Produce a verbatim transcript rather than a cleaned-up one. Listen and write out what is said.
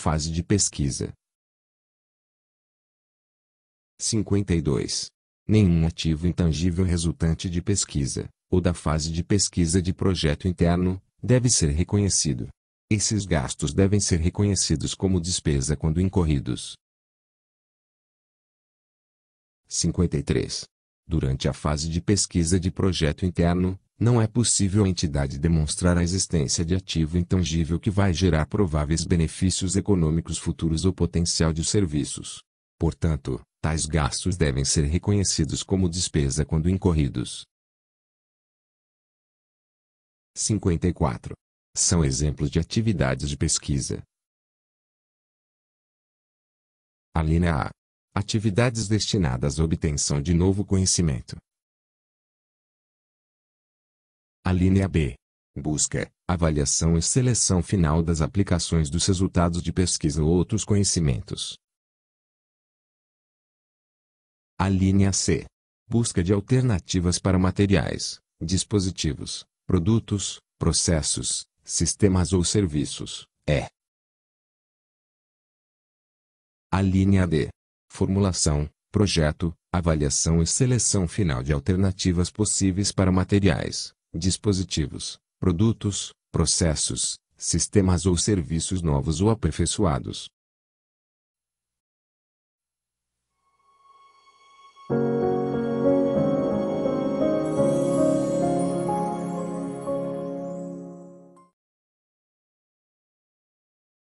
Fase de pesquisa. cinquenta e dois. Nenhum ativo intangível resultante de pesquisa, ou da fase de pesquisa de projeto interno, deve ser reconhecido. Esses gastos devem ser reconhecidos como despesa quando incorridos. cinquenta e três. Durante a fase de pesquisa de projeto interno, não é possível a entidade demonstrar a existência de ativo intangível que vai gerar prováveis benefícios econômicos futuros ou potencial de serviços. Portanto, tais gastos devem ser reconhecidos como despesa quando incorridos. cinquenta e quatro. São exemplos de atividades de pesquisa. Alínea A. Atividades destinadas à obtenção de novo conhecimento. Alínea B. Busca, avaliação e seleção final das aplicações dos resultados de pesquisa ou outros conhecimentos. Alínea C. Busca de alternativas para materiais, dispositivos, produtos, processos, sistemas ou serviços, é. Alínea D. Formulação, projeto, avaliação e seleção final de alternativas possíveis para materiais, dispositivos, produtos, processos, sistemas ou serviços novos ou aperfeiçoados.